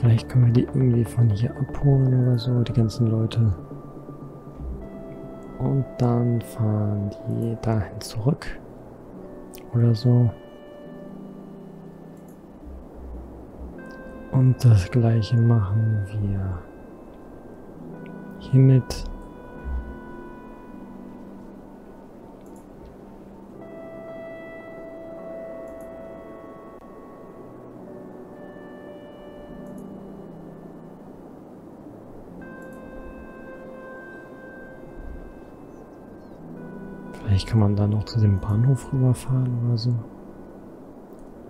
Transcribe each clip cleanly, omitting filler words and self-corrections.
Vielleicht können wir die irgendwie von hier abholen oder so, die ganzen Leute. Und dann fahren die dahin zurück oder so. Und das gleiche machen wir hiermit. Vielleicht kann man dann noch zu dem Bahnhof rüberfahren oder so.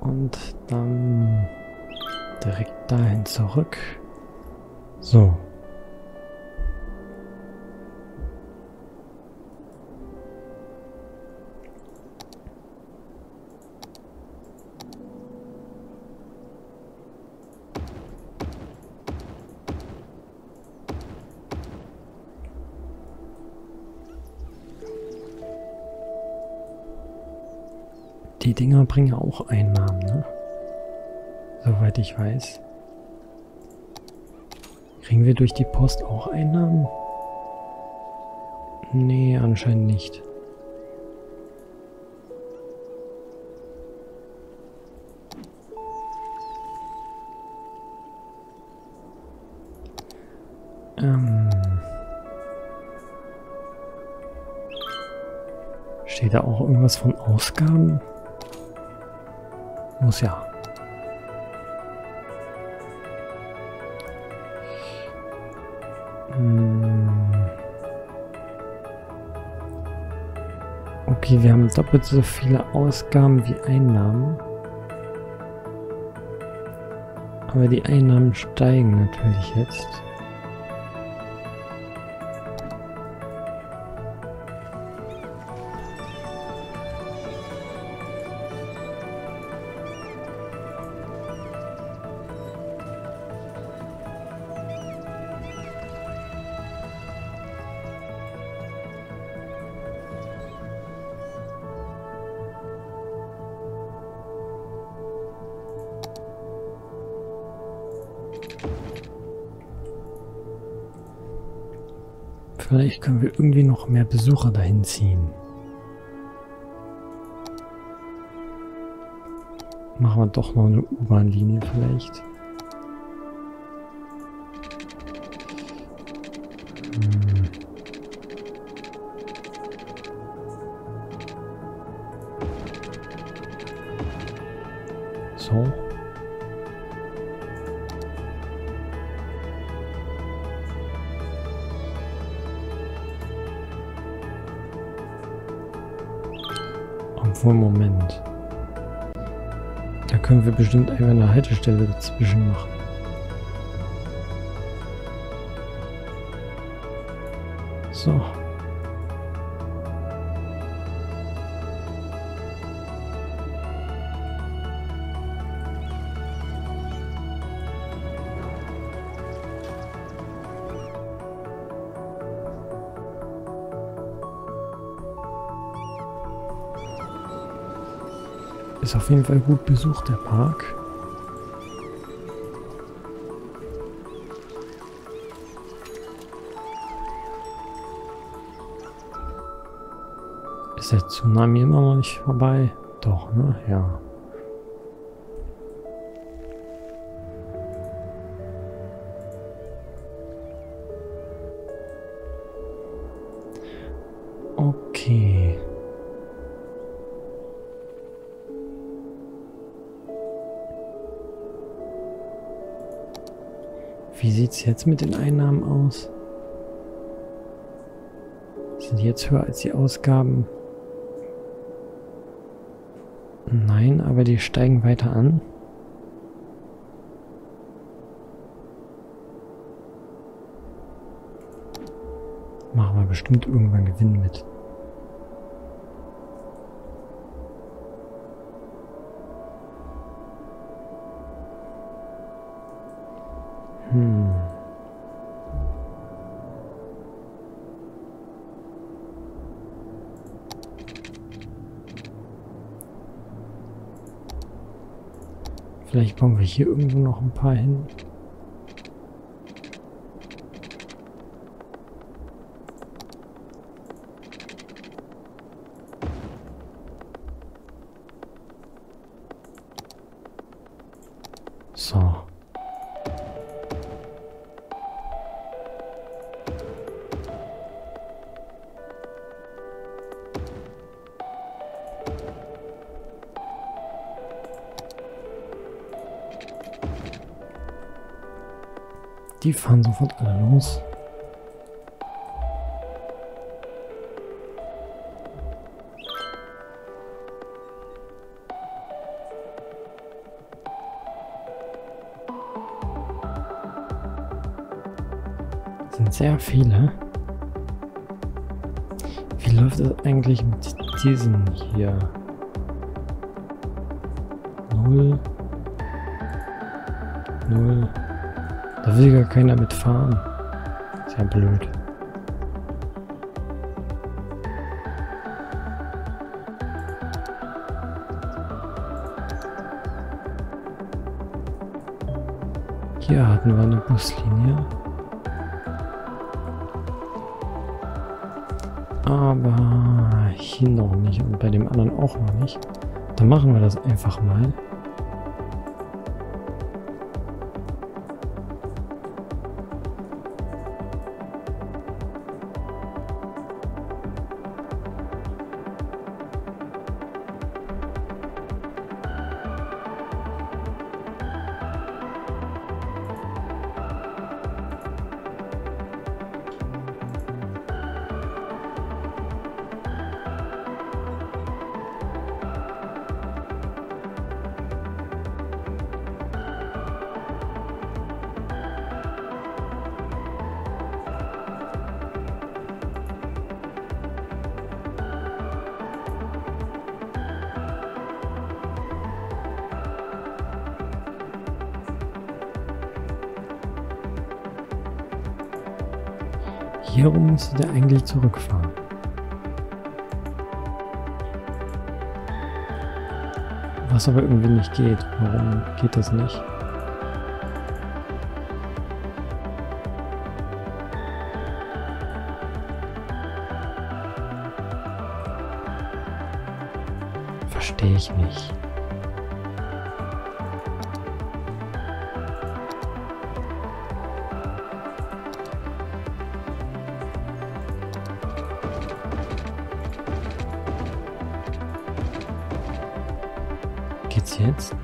Und dann direkt dahin zurück. So. Die Dinger bringen auch Einnahmen, ne? Soweit ich weiß. Kriegen wir durch die Post auch Einnahmen? Nee, anscheinend nicht. Steht da auch irgendwas von Ausgaben? Muss ja. Okay, wir haben doppelt so viele Ausgaben wie Einnahmen. Aber die Einnahmen steigen natürlich jetzt. Vielleicht können wir irgendwie noch mehr Besucher dahin ziehen. Machen wir doch noch eine U-Bahn-Linie vielleicht. So. Moment. Da können wir bestimmt einfach eine Haltestelle dazwischen machen. So. Ist auf jeden Fall gut besucht, der Park. Ist der Tsunami immer noch nicht vorbei? Doch, ne? Ja. Okay. Wie sieht es jetzt mit den Einnahmen aus? Sind die jetzt höher als die Ausgaben? Nein, aber die steigen weiter an. Machen wir bestimmt irgendwann Gewinn mit. Vielleicht bauen wir hier irgendwo noch ein paar hin. So. Die fahren sofort alle los. Das sind sehr viele. Wie läuft das eigentlich mit diesen hier? 0, 0. Da will gar keiner mitfahren. Ist ja blöd. Hier hatten wir eine Buslinie. Aber hier noch nicht und bei dem anderen auch noch nicht. Dann machen wir das einfach mal. Hier rum müsste der eigentlich zurückfahren. Was aber irgendwie nicht geht. Warum geht das nicht? Verstehe ich nicht. Geht's jetzt?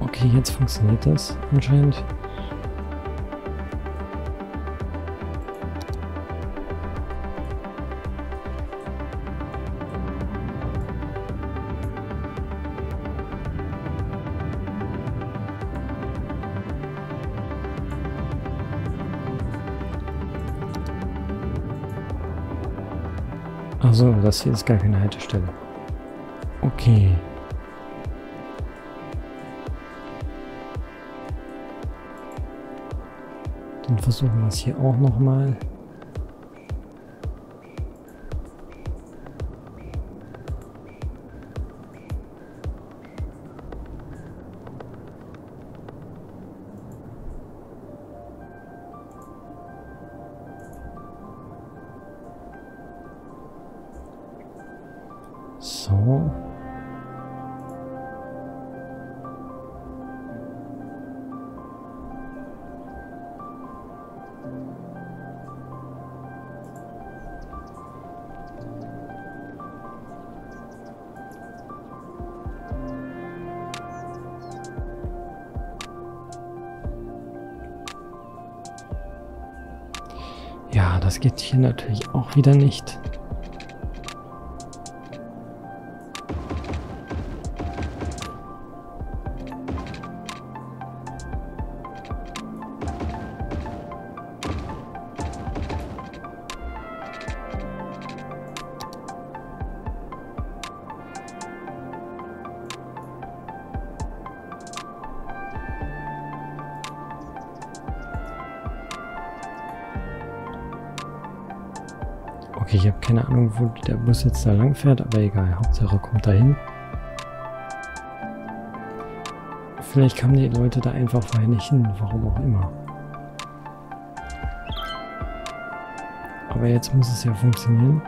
Okay, jetzt funktioniert das anscheinend. Achso, das hier ist gar keine Haltestelle. Okay. Dann versuchen wir es hier auch nochmal. So. Ja, das geht hier natürlich auch wieder nicht. Okay, ich habe keine Ahnung, wo der Bus jetzt da lang fährt, aber egal. Hauptsache kommt da hin. Vielleicht kamen die Leute da einfach vorher nicht hin, warum auch immer. Aber jetzt muss es ja funktionieren.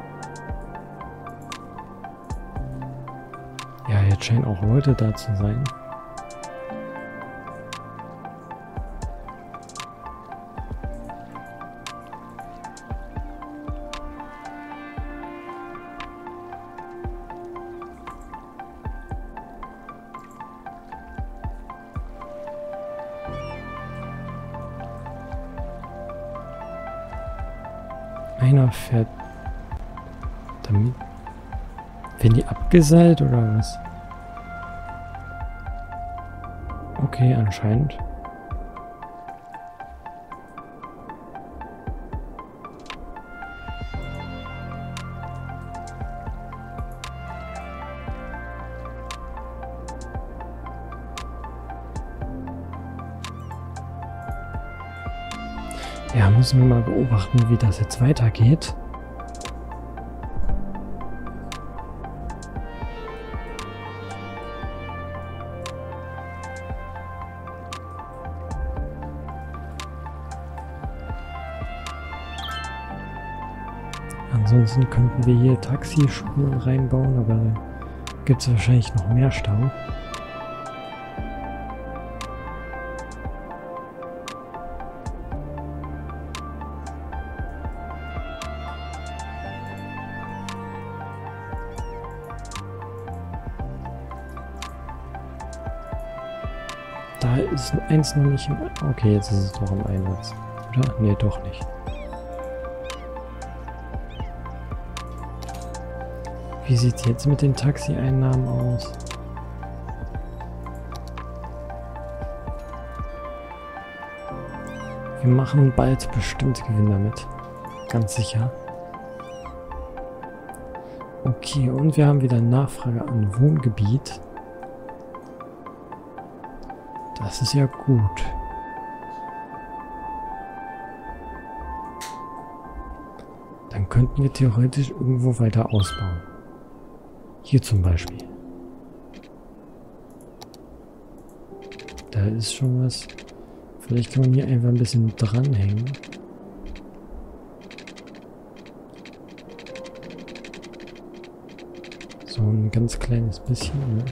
Ja, jetzt scheinen auch Leute da zu sein. Einer fährt damit. Werden die abgeseilt oder was? Okay, anscheinend. Ja, müssen wir mal beobachten, wie das jetzt weitergeht. Ansonsten könnten wir hier Taxischulen reinbauen, aber da gibt es wahrscheinlich noch mehr Stau. Da ist eins noch nicht im... Okay, jetzt ist es doch im Einsatz. Oder? Nee, doch nicht. Wie sieht es jetzt mit den Taxieinnahmen aus? Wir machen bald bestimmt Gewinn damit. Ganz sicher. Okay, und wir haben wieder Nachfrage an Wohngebiet. Das ist ja gut. Dann könnten wir theoretisch irgendwo weiter ausbauen. Hier zum Beispiel. Da ist schon was. Vielleicht kann man hier einfach ein bisschen dranhängen. So ein ganz kleines bisschen, ne?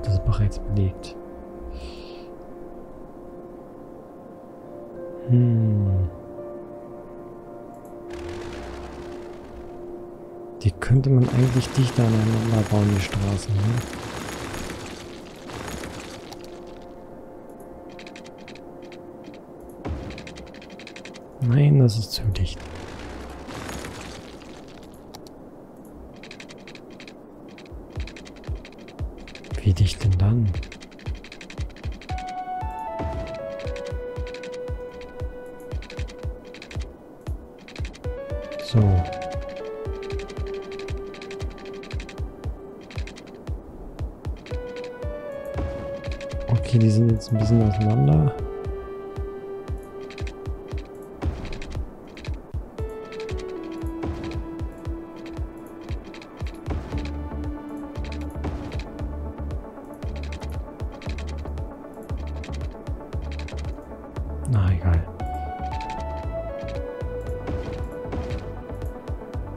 Das ist bereits belegt. Die könnte man eigentlich dichter aneinander bauen, die Straßen hier. Nein, das ist zu dicht. Wie dicht denn dann? So. Okay, die sind jetzt ein bisschen auseinander.